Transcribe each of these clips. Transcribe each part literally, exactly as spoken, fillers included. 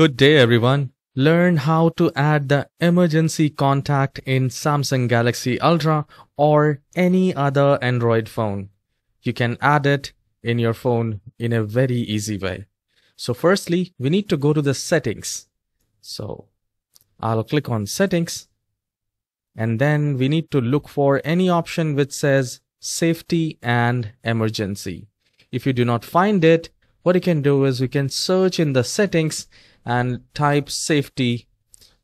Good day everyone. Learn how to add the emergency contact in Samsung Galaxy Ultra or any other Android phone. You can add it in your phone in a very easy way. So firstly, we need to go to the settings. So I'll click on settings, and then we need to look for any option which says safety and emergency. If you do not find it, what you can do is you can search in the settings and type safety,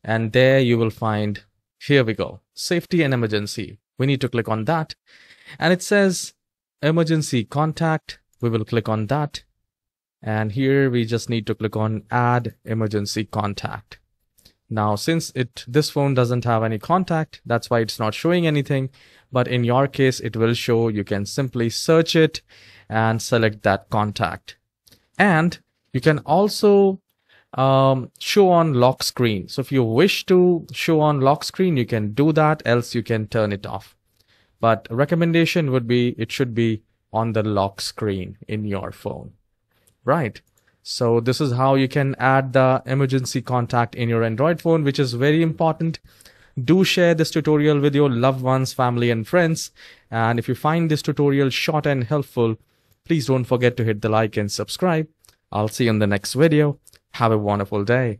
and there you will find, here we go, safety and emergency. We need to click on that, and it says emergency contact. We will click on that, and here we just need to click on add emergency contact. Now since it this phone doesn't have any contact, that's why it's not showing anything, but in your case it will show. You can simply search it and select that contact, and you can also um, show on lock screen. So if you wish to show on lock screen, you can do that, else you can turn it off, but recommendation would be it should be on the lock screen in your phone, right? So this is how you can add the emergency contact in your Android phone, which is very important. Do share this tutorial with your loved ones, family and friends. And if you find this tutorial short and helpful, please don't forget to hit the like and subscribe. I'll see you in the next video. Have a wonderful day.